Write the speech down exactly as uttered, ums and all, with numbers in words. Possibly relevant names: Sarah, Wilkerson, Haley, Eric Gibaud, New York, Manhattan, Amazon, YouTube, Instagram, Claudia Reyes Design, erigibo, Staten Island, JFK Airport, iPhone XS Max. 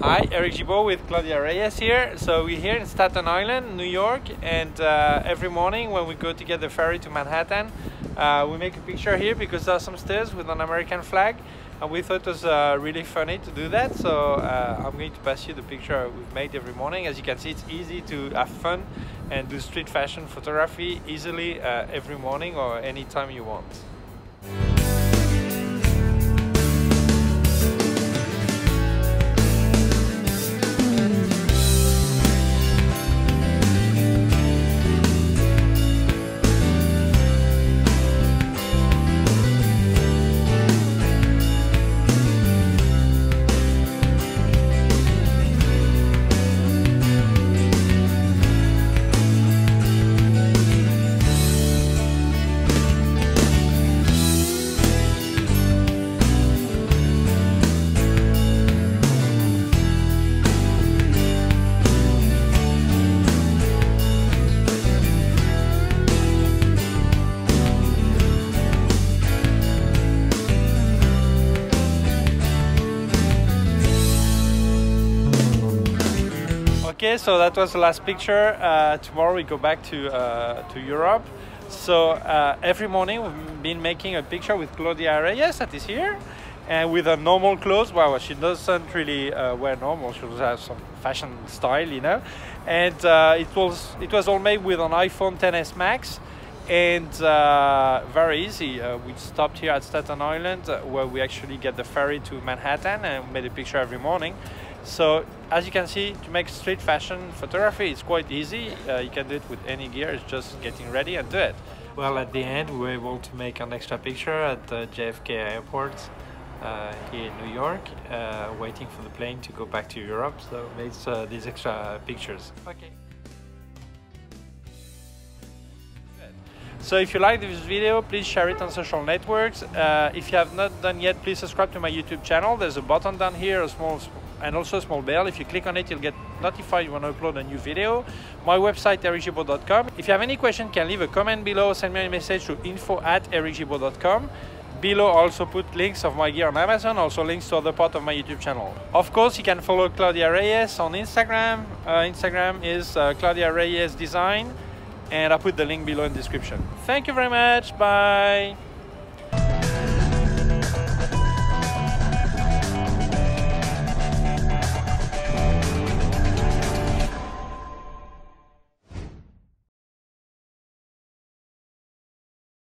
Hi, Eric Gibaud with Claudia Reyes here. So we're here in Staten Island, New York, and uh, every morning when we go to get the ferry to Manhattan, uh, we make a picture here because there are some stairs with an American flag, and we thought it was uh, really funny to do that. So uh, I'm going to pass you the picture we've made every morning. As you can see, it's easy to have fun and do street fashion photography easily uh, every morning or anytime you want. Okay, so that was the last picture. Uh, tomorrow we go back to, uh, to Europe. So uh, every morning we've been making a picture with Claudia Reyes that is here, and with her normal clothes. Well, she doesn't really uh, wear normal, she has some fashion style, you know. And uh, it, was, it was all made with an iPhone X S Max, and uh, very easy. Uh, we stopped here at Staten Island uh, where we actually get the ferry to Manhattan and made a picture every morning. So, as you can see, to make street fashion photography, it's quite easy. Uh, you can do it with any gear, it's just getting ready and do it. Well, at the end, we were able to make an extra picture at the J F K Airport uh, here in New York, uh, waiting for the plane to go back to Europe, so we made uh, these extra pictures. Okay. So if you like this video, please share it on social networks. Uh, if you have not done yet, please subscribe to my YouTube channel. There's a button down here, a small and also a small bell. If you click on it, you'll get notified when I upload a new video. My website, erigibo dot com. If you have any question, can leave a comment below. Send me a message to info at erigibo dot com. Below, I also put links of my gear on Amazon, also links to other parts of my YouTube channel. Of course, you can follow Claudia Reyes on Instagram. Uh, Instagram is uh, Claudia Reyes Design. And I put the link below in the description. Thank you very much. Bye.